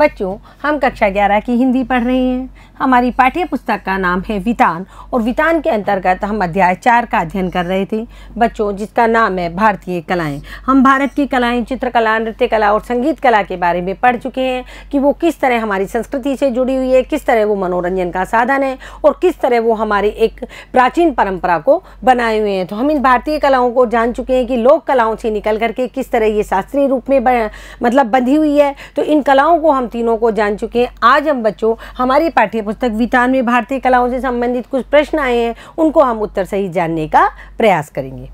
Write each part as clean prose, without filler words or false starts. बच्चों, हम कक्षा 11 की हिंदी पढ़ रहे हैं। हमारी पाठ्य पुस्तक का नाम है वितान और वितान के अंतर्गत हम अध्याय 4 का अध्ययन कर रहे थे बच्चों, जिसका नाम है भारतीय कलाएँ। हम भारत की कलाएँ, चित्रकला, नृत्य कला और संगीत कला के बारे में पढ़ चुके हैं कि वो किस तरह हमारी संस्कृति से जुड़ी हुई है, किस तरह वो मनोरंजन का साधन है और किस तरह वो हमारी एक प्राचीन परंपरा को बनाए हुए हैं। तो हम इन भारतीय कलाओं को जान चुके हैं कि लोक कलाओं से निकल करके किस तरह ये शास्त्रीय रूप में बंधी हुई है। तो इन कलाओं को हम तीनों को जान चुके हैं। आज हम बच्चों, हमारी पाठ्य पुस्तक वितान में भारतीय कलाओं से संबंधित कुछ प्रश्न आए हैं, उनको हम उत्तर सही जानने का प्रयास करेंगे।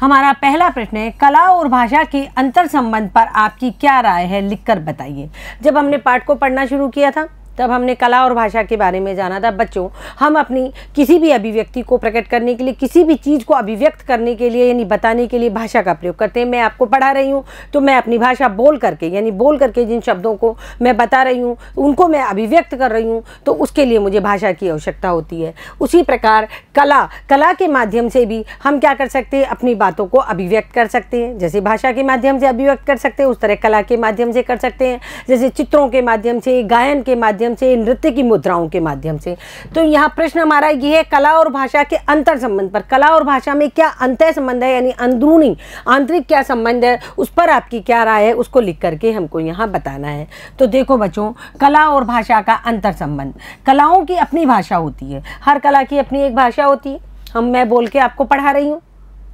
हमारा पहला प्रश्न है, कला और भाषा के अंतर संबंध पर आपकी क्या राय है, लिखकर बताइए। जब हमने पाठ को पढ़ना शुरू किया था तब हमने कला और भाषा के बारे में जाना था। बच्चों, हम अपनी किसी भी अभिव्यक्ति को प्रकट करने के लिए, किसी भी चीज़ को अभिव्यक्त करने के लिए यानी बताने के लिए भाषा का प्रयोग करते हैं। मैं आपको पढ़ा रही हूँ तो मैं अपनी भाषा बोल करके जिन शब्दों को मैं बता रही हूँ उनको मैं अभिव्यक्त कर रही हूँ, तो उसके लिए मुझे भाषा की आवश्यकता होती है। उसी प्रकार कला के माध्यम से भी हम क्या कर सकते हैं, अपनी बातों को अभिव्यक्त कर सकते हैं। जैसे भाषा के माध्यम से अभिव्यक्त कर सकते हैं, उस तरह कला के माध्यम से कर सकते हैं, जैसे चित्रों के माध्यम से, गायन के माध्यम से, नृत्य की मुद्राओं के माध्यम से। तो यहाँ प्रश्न हमारा यह है, कला और भाषा के अंतर संबंध पर, कला और भाषा में क्या अंतर संबंध है यानी अंदरूनी आंतरिक क्या संबंध है, उस पर आपकी क्या राय है, उसको लिख करके हमको यहाँ बताना है। तो देखो बच्चों, कला और भाषा का अंतर संबंध, कलाओं की अपनी भाषा होती है, हर कला की अपनी एक भाषा होती है। मैं बोल के आपको पढ़ा रही हूँ,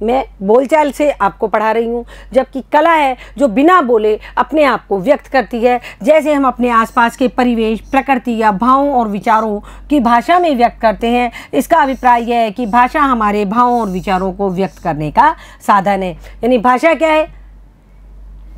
मैं बोलचाल से आपको पढ़ा रही हूँ, जबकि कला है जो बिना बोले अपने आप को व्यक्त करती है। जैसे हम अपने आसपास के परिवेश, प्रकृति या भावों और विचारों की भाषा में व्यक्त करते हैं। इसका अभिप्राय यह है कि भाषा हमारे भावों और विचारों को व्यक्त करने का साधन है। यानी भाषा क्या है,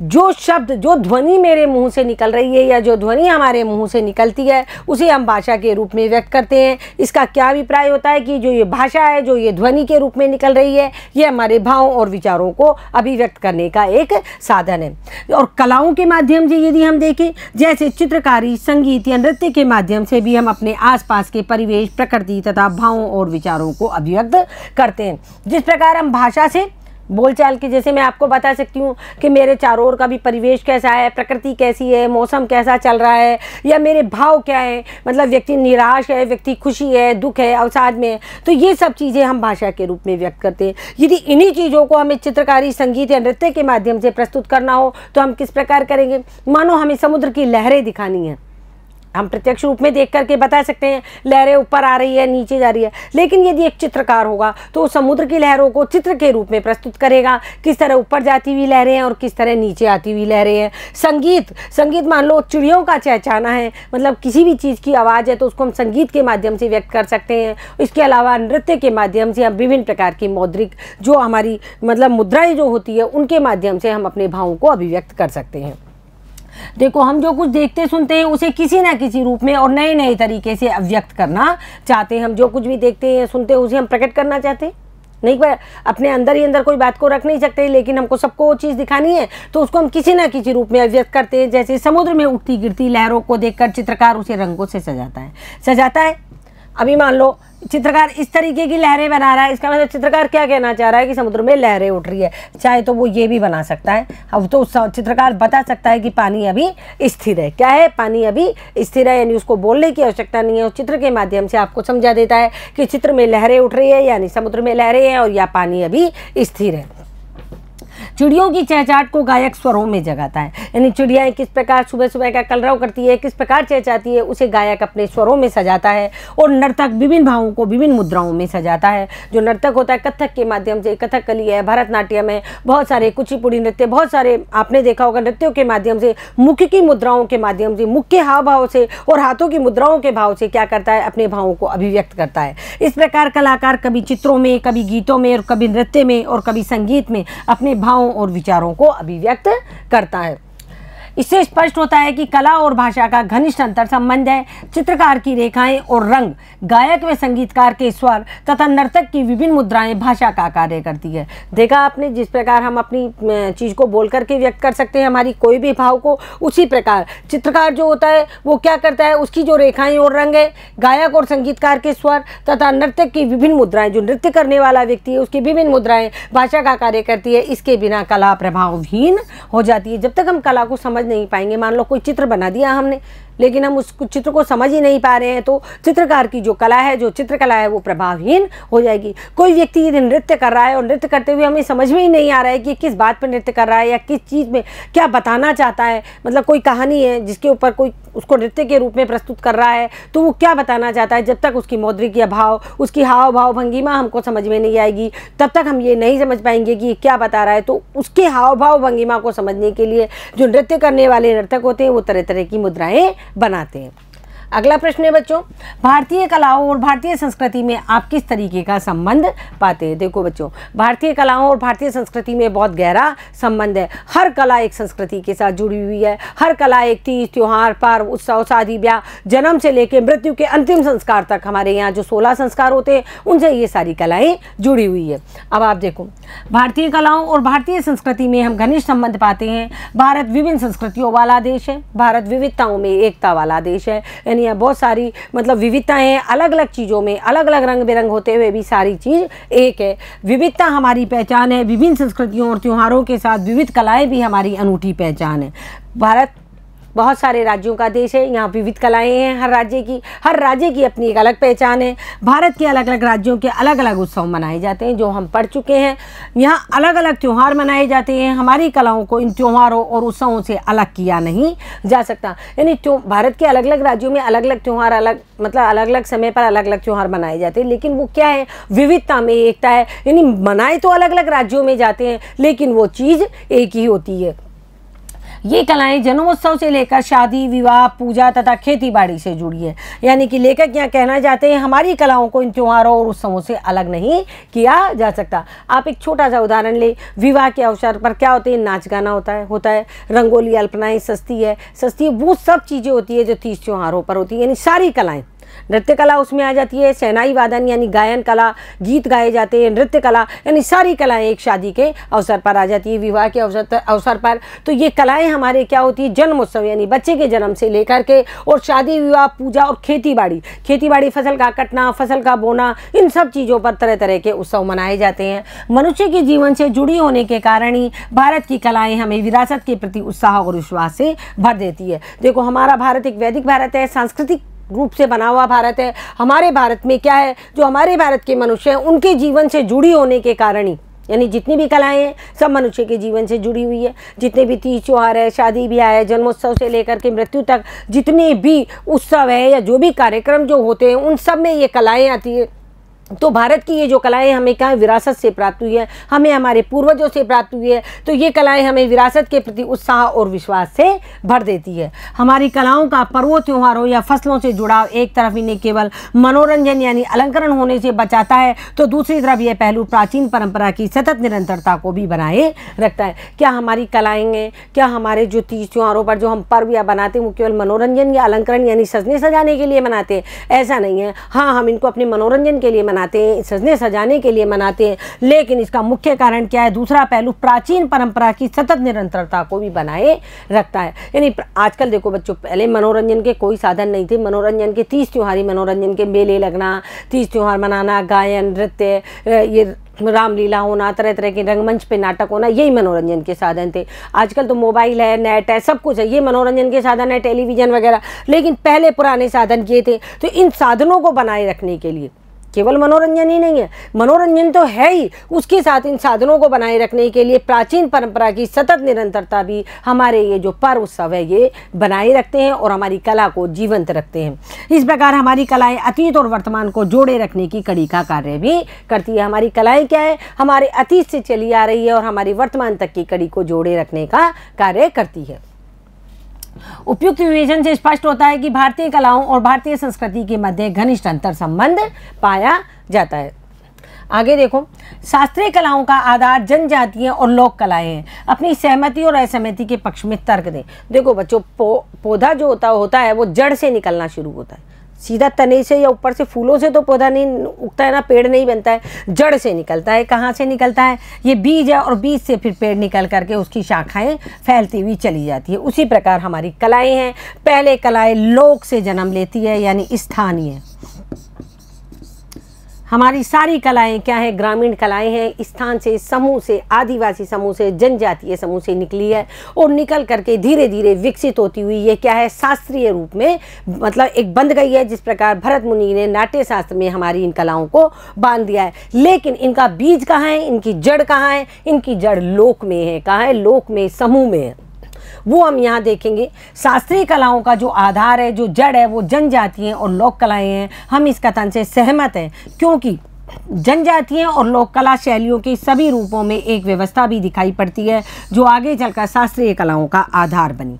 जो शब्द, जो ध्वनि मेरे मुंह से निकल रही है या जो ध्वनि हमारे मुंह से निकलती है, उसे हम भाषा के रूप में व्यक्त करते हैं। इसका क्या अभिप्राय होता है कि जो ये भाषा है, जो ये ध्वनि के रूप में निकल रही है, ये हमारे भावों और विचारों को अभिव्यक्त करने का एक साधन है। और कलाओं के माध्यम से यदि हम देखें, जैसे चित्रकारी, संगीत या नृत्य के माध्यम से भी हम अपने आसपास के परिवेश, प्रकृति तथा भावों और विचारों को अभिव्यक्त करते हैं। जिस प्रकार हम भाषा से बोलचाल के, जैसे मैं आपको बता सकती हूँ कि मेरे चारों ओर का भी परिवेश कैसा है, प्रकृति कैसी है, मौसम कैसा चल रहा है, या मेरे भाव क्या है, मतलब व्यक्ति निराश है, व्यक्ति खुशी है, दुख है, अवसाद में है, तो ये सब चीज़ें हम भाषा के रूप में व्यक्त करते हैं। यदि इन्हीं चीज़ों को हमें चित्रकारी, संगीत या नृत्य के माध्यम से प्रस्तुत करना हो तो हम किस प्रकार करेंगे। मानो हमें समुद्र की लहरें दिखानी हैं, हम प्रत्यक्ष रूप में देख करके बता सकते हैं लहरें ऊपर आ रही है, नीचे जा रही है। लेकिन यदि एक चित्रकार होगा तो वो समुद्र की लहरों को चित्र के रूप में प्रस्तुत करेगा, किस तरह ऊपर जाती हुई लहरें हैं और किस तरह नीचे आती हुई लहरें हैं। संगीत मान लो चिड़ियों का चहचहाना है, मतलब किसी भी चीज़ की आवाज़ है, तो उसको हम संगीत के माध्यम से व्यक्त कर सकते हैं। इसके अलावा नृत्य के माध्यम से हम विभिन्न प्रकार की मौद्रिक, जो हमारी मतलब मुद्राएँ जो होती है, उनके माध्यम से हम अपने भावों को अभिव्यक्त कर सकते हैं। देखो, हम जो कुछ देखते सुनते हैं उसे किसी ना किसी रूप में और नए नए तरीके से अभिव्यक्त करना चाहते हैं। हम जो कुछ भी देखते हैं, सुनते हैं, उसे हम प्रकट करना चाहते हैं। नहीं, पर अपने अंदर ही अंदर कोई बात को रख नहीं सकते, लेकिन हमको सबको वो चीज़ दिखानी है, तो उसको हम किसी ना किसी रूप में अभिव्यक्त करते हैं। जैसे समुद्र में उठती गिरती लहरों को देखकर चित्रकार उसे रंगों से सजाता है। अभी मान लो चित्रकार इस तरीके की लहरें बना रहा है, इसका मतलब चित्रकार क्या कहना चाह रहा है कि समुद्र में लहरें उठ रही है। चाहे तो वो ये भी बना सकता है, अब तो चित्रकार बता सकता है कि पानी अभी स्थिर है। क्या है, पानी अभी स्थिर है, यानी उसको बोलने की आवश्यकता नहीं है। उस चित्र के माध्यम से आपको समझा देता है कि चित्र में लहरें उठ रही है यानी समुद्र में लहरें हैं और या पानी अभी स्थिर है। चिड़ियों की चहचहाट को गायक स्वरों में जगाता है, यानी चिड़ियाँ किस प्रकार सुबह सुबह का कलरव करती है, किस प्रकार चहचहाती है, उसे गायक अपने स्वरों में सजाता है। और नर्तक विभिन्न भावों को विभिन्न मुद्राओं में सजाता है। जो नर्तक होता है, कथक के माध्यम से, कथकली है, भरतनाट्यम है, बहुत सारे कुचिपुड़ी नृत्य, बहुत सारे आपने देखा होगा नृत्यों के माध्यम से, मुख की मुद्राओं के माध्यम से, मुख के हाव भाव से और हाथों की मुद्राओं के भाव से क्या करता है, अपने भावों को अभिव्यक्त करता है। इस प्रकार कलाकार कभी चित्रों में, कभी गीतों में और कभी नृत्य में और कभी संगीत में अपने भावों और विचारों को अभिव्यक्त करता है। इससे स्पष्ट होता है कि कला और भाषा का घनिष्ठ अंतर संबंध है। चित्रकार की रेखाएं और रंग, गायक व संगीतकार के स्वर तथा नर्तक की विभिन्न मुद्राएं भाषा का कार्य करती है। देखा आपने, जिस प्रकार हम अपनी चीज़ को बोल करके व्यक्त कर सकते हैं, हमारी कोई भी भाव को, उसी प्रकार चित्रकार जो होता है वो क्या करता है, उसकी जो रेखाएँ और रंग है, गायक और संगीतकार के स्वर तथा नर्तक की विभिन्न मुद्राएँ, जो नृत्य करने वाला व्यक्ति है उसकी विभिन्न मुद्राएँ भाषा का कार्य करती है। इसके बिना कला प्रभावहीन हो जाती है। जब तक हम कला को समझ नहीं पाएंगे। मान लो कोई चित्र बना दिया हमने, लेकिन हम उस चित्र को समझ ही नहीं पा रहे हैं, तो चित्रकार की जो कला है, जो चित्रकला है, वो प्रभावहीन हो जाएगी। कोई व्यक्ति यदि नृत्य कर रहा है और नृत्य करते हुए हमें समझ में ही नहीं आ रहा है कि किस बात पर नृत्य कर रहा है या किस चीज़ में क्या बताना चाहता है, मतलब कोई कहानी है जिसके ऊपर कोई उसको नृत्य के रूप में प्रस्तुत कर रहा है, तो वो क्या बताना चाहता है, जब तक उसकी मौद्रिक या भाव, उसकी हाव भाव भंगिमा हमको समझ में नहीं आएगी, तब तक हम ये नहीं समझ पाएंगे कि ये क्या बता रहा है। तो उसके हाव भाव भंगिमा को समझने के लिए जो नृत्य करने वाले नर्तक होते हैं वो तरह तरह की मुद्राएँ बनाते हैं। अगला प्रश्न है बच्चों, भारतीय कलाओं और भारतीय संस्कृति में आप किस तरीके का संबंध पाते हैं? देखो बच्चों, भारतीय कलाओं और भारतीय संस्कृति में बहुत गहरा संबंध है। हर कला एक संस्कृति के साथ जुड़ी हुई है। हर कला एक तीज त्यौहार, पर्व, उत्सव, शादी ब्याह, जन्म से लेकर मृत्यु के अंतिम संस्कार तक, हमारे यहाँ जो 16 संस्कार होते हैं उनसे ये सारी कलाएँ जुड़ी हुई है। अब आप देखो, भारतीय कलाओं और भारतीय संस्कृति में हम घनिष्ठ संबंध पाते हैं। भारत विभिन्न संस्कृतियों वाला देश है। भारत विविधताओं में एकता वाला देश है। बहुत सारी मतलब विविधताएं हैं, अलग अलग चीज़ों में अलग अलग रंग बिरंग होते हुए भी सारी चीज़ एक है। विविधता हमारी पहचान है। विभिन्न संस्कृतियों और त्योहारों के साथ विविध कलाएं भी हमारी अनूठी पहचान है। भारत बहुत सारे राज्यों का देश है, यहाँ विविध कलाएं हैं। हर राज्य की अपनी एक अलग पहचान है। भारत के अलग अलग राज्यों के अलग अलग उत्सव मनाए जाते हैं, जो हम पढ़ चुके हैं। यहाँ अलग अलग त्यौहार मनाए जाते हैं। हमारी कलाओं को इन त्यौहारों और उत्सवों से अलग किया नहीं जा सकता। यानी भारत के अलग अलग राज्यों में अलग अलग त्यौहार, अलग अलग समय पर अलग अलग त्यौहार मनाए जाते हैं, लेकिन वो क्या है, विविधता में एकता है। यानी मनाए तो अलग अलग राज्यों में जाते हैं, लेकिन वो चीज़ एक ही होती है। ये कलाएं जन्मोत्सव से लेकर शादी विवाह, पूजा तथा खेतीबाड़ी से जुड़ी है। यानी कि लेखक यहाँ कहना चाहते हैं, हमारी कलाओं को इन त्योहारों और उत्सवों से अलग नहीं किया जा सकता। आप एक छोटा सा उदाहरण लें, विवाह के अवसर पर क्या होते हैं, नाच गाना होता है, रंगोली, अल्पनाएँ, सस्ती है, वो सब चीज़ें होती है जो तीज त्योहारों पर होती है। यानी सारी कलाएँ, नृत्य कला उसमें आ जाती है, सेनाई वादन यानी गायन कला, गीत गाए जाते हैं, नृत्य कला, यानी सारी कलाएं एक शादी के अवसर पर आ जाती है, विवाह के अवसर पर। तो ये कलाएं हमारे क्या होती है, जन्मोत्सव यानी बच्चे के जन्म से लेकर के, और शादी विवाह, पूजा और खेती बाड़ी, फसल का कटना, फसल का बोना, इन सब चीज़ों पर तरह तरह के उत्सव मनाए जाते हैं। मनुष्य के जीवन से जुड़ी होने के कारण ही भारत की कलाएँ हमें विरासत के प्रति उत्साह और विश्वास से भर देती है। देखो, हमारा भारत एक वैदिक भारत है, सांस्कृतिक रूप से बना हुआ भारत है। हमारे भारत में क्या है, जो हमारे भारत के मनुष्य हैं उनके जीवन से जुड़ी होने के कारण ही, यानी जितनी भी कलाएं हैं सब मनुष्य के जीवन से जुड़ी हुई है। जितने भी तीज त्योहार है, शादी ब्याह है, जन्मोत्सव से लेकर के मृत्यु तक जितने भी उत्सव है या जो भी कार्यक्रम जो होते हैं, उन सब में ये कलाएँ आती है। तो भारत की ये जो कलाएं हमें क्या विरासत से प्राप्त हुई है, हमें हमारे पूर्वजों से प्राप्त हुई है। तो ये कलाएं हमें विरासत के प्रति उत्साह और विश्वास से भर देती है। हमारी कलाओं का पर्वों, त्योहारों या फसलों से जुड़ाव एक तरफ इन्हें केवल मनोरंजन यानी अलंकरण होने से बचाता है, तो दूसरी तरफ यह पहलू प्राचीन परंपरा की सतत निरंतरता को भी बनाए रखता है। क्या हमारी कलाएँ, क्या हमारे जो तीज त्योहारों पर जो हम पर्व या बनाते हैं, वो केवल मनोरंजन या अलंकरण यानी सजने सजाने के लिए मनाते हैं? ऐसा नहीं है। हाँ, हम इनको अपने मनोरंजन के लिए मनाते हैं, सजने सजाने के लिए मनाते हैं, लेकिन इसका मुख्य कारण क्या है, दूसरा पहलू प्राचीन परंपरा की सतत निरंतरता को भी बनाए रखता है। यानी आजकल देखो बच्चों, पहले मनोरंजन के कोई साधन नहीं थे। मनोरंजन के तीज त्योहारी मनोरंजन के मेले लगना, तीज त्योहार मनाना, गायन, नृत्य, ये रामलीला होना, तरह तरह के रंगमंच पे नाटक होना, यही मनोरंजन के साधन थे। आजकल तो मोबाइल है, नेट है, सब कुछ है, ये मनोरंजन के साधन है, टेलीविज़न वगैरह। लेकिन पहले पुराने साधन ये थे। तो इन साधनों को बनाए रखने के लिए, केवल मनोरंजन ही नहीं है, मनोरंजन तो है ही, उसके साथ इन साधनों को बनाए रखने के लिए प्राचीन परंपरा की सतत निरंतरता भी हमारे ये जो पर्व उत्सव है ये बनाए रखते हैं और हमारी कला को जीवंत रखते हैं। इस प्रकार हमारी कलाएं अतीत और वर्तमान को जोड़े रखने की कड़ी का कार्य भी करती है। हमारी कलाएं क्या है, हमारे अतीत से चली आ रही है और हमारी वर्तमान तक की कड़ी को जोड़े रखने का कार्य करती है। उपयुक्त विवेचन से स्पष्ट होता है कि भारतीय कलाओं और भारतीय संस्कृति के मध्य घनिष्ठ अंतर संबंध पाया जाता है। आगे देखो, शास्त्रीय कलाओं का आधार जनजातीय और लोक कलाएं हैं। अपनी सहमति और असहमति के पक्ष में तर्क दें। देखो बच्चों, पौधा जो होता है वो जड़ से निकलना शुरू होता है। सीधा तने से या ऊपर से फूलों से तो पौधा नहीं उगता है ना, पेड़ नहीं बनता है, जड़ से निकलता है। कहाँ से निकलता है, ये बीज है, और बीज से फिर पेड़ निकल करके उसकी शाखाएं फैलती हुई चली जाती है। उसी प्रकार हमारी कलाएं हैं। पहले कलाएं लोक से जन्म लेती है यानी स्थानीय, हमारी सारी कलाएं क्या है, ग्रामीण कलाएं हैं। स्थान से, समूह से, आदिवासी समूह से, जनजातीय समूह से निकली है और निकल करके धीरे धीरे विकसित होती हुई ये क्या है, शास्त्रीय रूप में मतलब एक बंध गई है। जिस प्रकार भरत मुनि ने नाट्य शास्त्र में हमारी इन कलाओं को बांध दिया है। लेकिन इनका बीज कहाँ है, इनकी जड़ कहाँ है? इनकी जड़ लोक में है। कहाँ है? लोक में, समूह में है। वो हम यहाँ देखेंगे। शास्त्रीय कलाओं का जो आधार है, जो जड़ है, वो जनजातीय और लोक कलाएँ हैं। हम इस कथन से सहमत हैं, क्योंकि जनजातीय और लोक कला शैलियों के सभी रूपों में एक व्यवस्था भी दिखाई पड़ती है जो आगे चलकर शास्त्रीय कलाओं का आधार बनी।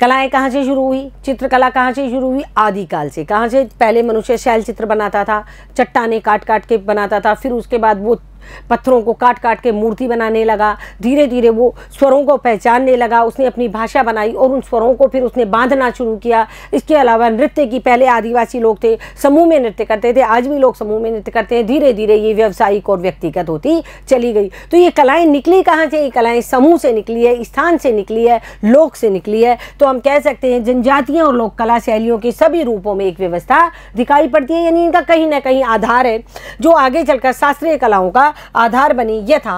कलाएं कहाँ से शुरू हुई? चित्रकला कहाँ से शुरू हुई? आदिकाल से। कहाँ से? पहले मनुष्य शैल चित्र बनाता था, चट्टाने काट काट के बनाता था। फिर उसके बाद वो पत्थरों को काट काट के मूर्ति बनाने लगा। धीरे धीरे वो स्वरों को पहचानने लगा, उसने अपनी भाषा बनाई और उन स्वरों को फिर उसने बांधना शुरू किया। इसके अलावा नृत्य की, पहले आदिवासी लोग थे, समूह में नृत्य करते थे। आज भी लोग समूह में नृत्य करते हैं। धीरे धीरे ये व्यावसायिक और व्यक्तिगत होती चली गई। तो ये कलाएँ निकली कहाँ से? ये कलाएँ समूह से निकली है, स्थान से निकली है, लोक से निकली है। तो हम कह सकते हैं जनजातीय और लोक कला शैलियों के सभी रूपों में एक व्यवस्था दिखाई पड़ती है, यानी इनका कहीं ना कहीं आधार है जो आगे चलकर शास्त्रीय कलाओं का आधार बनी। यह था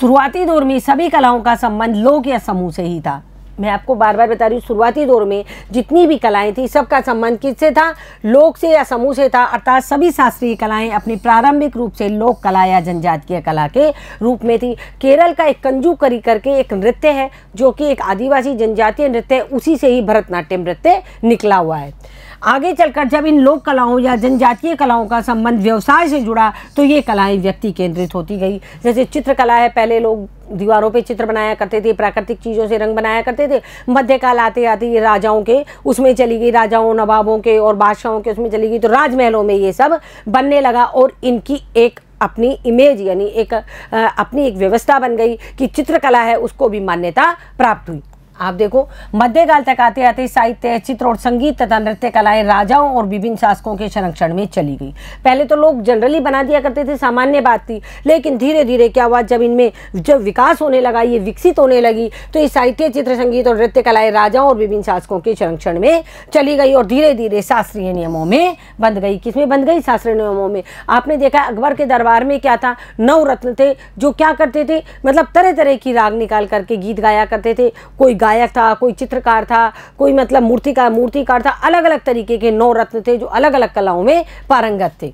शुरुआती दौर में सभी कलाओं का संबंध लोक या समूह से ही था। मैं आपको बार बार बता रही हूँ, शुरुआती दौर में जितनी भी कलाएं थी सबका संबंध किससे था? लोक से या समूह से था। अर्थात सभी शास्त्रीय कलाएं अपनी प्रारंभिक रूप से लोक कला या जनजातीय कला के रूप में थी। केरल का एक कंजुकरी करके एक नृत्य है जो कि एक आदिवासी जनजातीय नृत्य है, उसी से ही भरतनाट्यम नृत्य निकला हुआ है। आगे चलकर जब इन लोक कलाओं या जनजातीय कलाओं का संबंध व्यवसाय से जुड़ा तो ये कलाएं व्यक्ति केंद्रित होती गई। जैसे चित्रकला है, पहले लोग दीवारों पे चित्र बनाया करते थे, प्राकृतिक चीज़ों से रंग बनाया करते थे। मध्यकाल आते आते ये राजाओं के उसमें चली गई, राजाओं, नवाबों के और बादशाहों के उसमें चली गई। तो राजमहलों में ये सब बनने लगा और इनकी एक अपनी इमेज यानी अपनी एक व्यवस्था बन गई कि चित्रकला है, उसको भी मान्यता प्राप्त हुई। आप देखो मध्यकाल तक आते आते साहित्य, चित्र और संगीत तथा नृत्य कलाएं राजाओं और विभिन्न शासकों के संरक्षण में चली गई। पहले तो लोग जनरली बना दिया करते थे, सामान्य बात थी। लेकिन धीरे धीरे क्या हुआ, जब इनमें जब विकास होने लगा, ये विकसित होने लगी, तो ये साहित्य, चित्र, संगीत और नृत्य कलाएं राजाओं और विभिन्न शासकों के संरक्षण में चली गई और धीरे धीरे शास्त्रीय नियमों में बंध गई। किसमें बंध गई? शास्त्रीय नियमों में। आपने देखा अकबर के दरबार में क्या था, नवरत्न थे जो क्या करते थे, मतलब तरह तरह की राग निकाल करके गीत गाया करते थे। कोई गायक था, कोई चित्रकार था, कोई मतलब मूर्तिकार था। अलग अलग तरीके के नौरत्न थे जो अलग अलग कलाओं में पारंगत थे।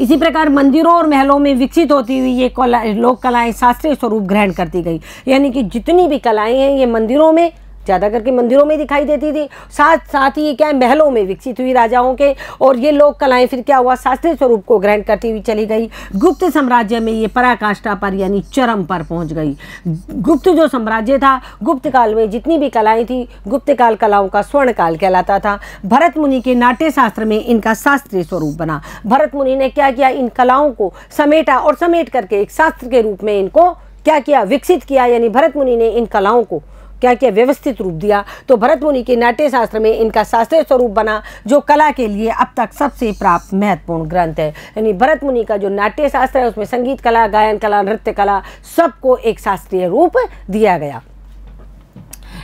इसी प्रकार मंदिरों और महलों में विकसित होती हुई ये लोक कलाएं शास्त्रीय स्वरूप ग्रहण करती गई। यानी कि जितनी भी कलाएं हैं ये मंदिरों में, ज़्यादा करके मंदिरों में दिखाई देती थी। साथ ही ये क्या है, महलों में विकसित हुई राजाओं के। और ये लोक कलाएं फिर क्या हुआ, शास्त्रीय स्वरूप को ग्रहण करती हुई चली गई। गुप्त साम्राज्य में ये पराकाष्ठा पर यानी चरम पर पहुंच गई। गुप्त जो साम्राज्य था, गुप्त काल में जितनी भी कलाएं थी, गुप्त काल कलाओं का स्वर्ण काल कहलाता था। भरत मुनि के नाट्य शास्त्र में इनका शास्त्रीय स्वरूप बना। भरत मुनि ने क्या किया, इन कलाओं को समेटा और समेट करके एक शास्त्र के रूप में इनको क्या किया, विकसित किया। यानी भरत मुनि ने इन कलाओं को क्या क्या व्यवस्थित रूप दिया। तो भरत मुनि के नाट्य शास्त्र में इनका शास्त्रीय स्वरूप बना जो कला के लिए अब तक सबसे प्राप्त महत्वपूर्ण ग्रंथ है। यानी भरत मुनि का जो नाट्य शास्त्र है उसमें संगीत कला, गायन कला, नृत्य कला सबको एक शास्त्रीय रूप दिया गया।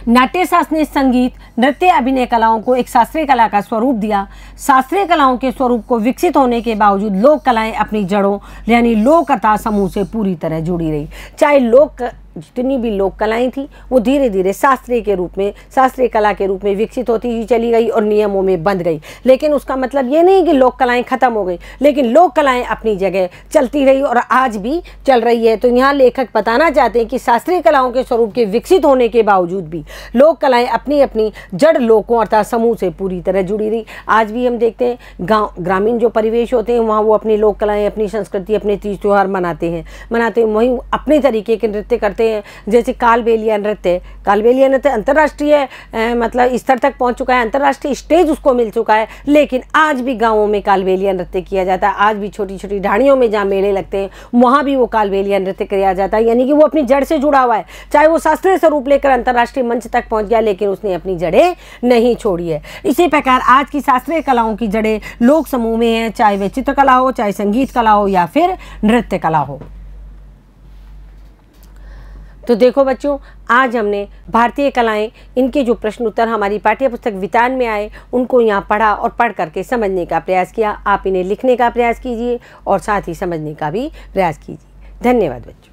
नाट्य शास्त्र ने संगीत, नृत्य, अभिनय कलाओं को एक शास्त्रीय कला का स्वरूप दिया। शास्त्रीय कलाओं के स्वरूप को विकसित होने के बावजूद लोक कलाएं अपनी जड़ों यानी लोक कथा समूह से पूरी तरह जुड़ी रही। चाहे जितनी भी लोक कलाएं थी वो धीरे धीरे शास्त्रीय के रूप में, शास्त्रीय कला के रूप में विकसित होती ही चली गई और नियमों में बंध गई। लेकिन उसका मतलब ये नहीं कि लोक कलाएं खत्म हो गई, लेकिन लोक कलाएं अपनी जगह चलती रही और आज भी चल रही है। तो यहाँ लेखक बताना चाहते हैं कि शास्त्रीय कलाओं के स्वरूप के विकसित होने के बावजूद भी लोक कलाएँ अपनी अपनी जड़ लोकों अर्थात समूह से पूरी तरह जुड़ी रही। आज भी हम देखते हैं गाँव, ग्रामीण जो परिवेश होते हैं वहाँ वो अपनी लोक कलाएँ, अपनी संस्कृति, अपने तीज त्यौहार मनाते हैं। वहीं अपने तरीके के नृत्य करते हैं। जैसे कालबेलिया नृत्य अंतर्राष्ट्रीय मतलब स्तर तक पहुंच चुका है, अंतर्राष्ट्रीय स्टेज उसको मिल चुका है। लेकिन आज भी गांवों में कालबेलिया नृत्य किया जाता है। आज भी छोटी छोटी ढाणियों में जहां मेले लगते हैं वहां भी वो कालबेलिया नृत्य किया जाता है। यानी कि वो अपनी जड़ से जुड़ा हुआ है। चाहे वो शास्त्रीय स्वरूप लेकर अंतर्राष्ट्रीय मंच तक पहुंच गया लेकिन उसने अपनी जड़ें नहीं छोड़ी है। इसी प्रकार आज की शास्त्रीय कलाओं की जड़ें लोक समूह में है, चाहे वे चित्रकला हो, चाहे संगीत कला हो या फिर नृत्य कला हो। तो देखो बच्चों, आज हमने भारतीय कलाएँ इनके जो प्रश्न उत्तर हमारी पाठ्य पुस्तक वितान में आए उनको यहाँ पढ़ा और पढ़ करके समझने का प्रयास किया। आप इन्हें लिखने का प्रयास कीजिए और साथ ही समझने का भी प्रयास कीजिए। धन्यवाद बच्चों।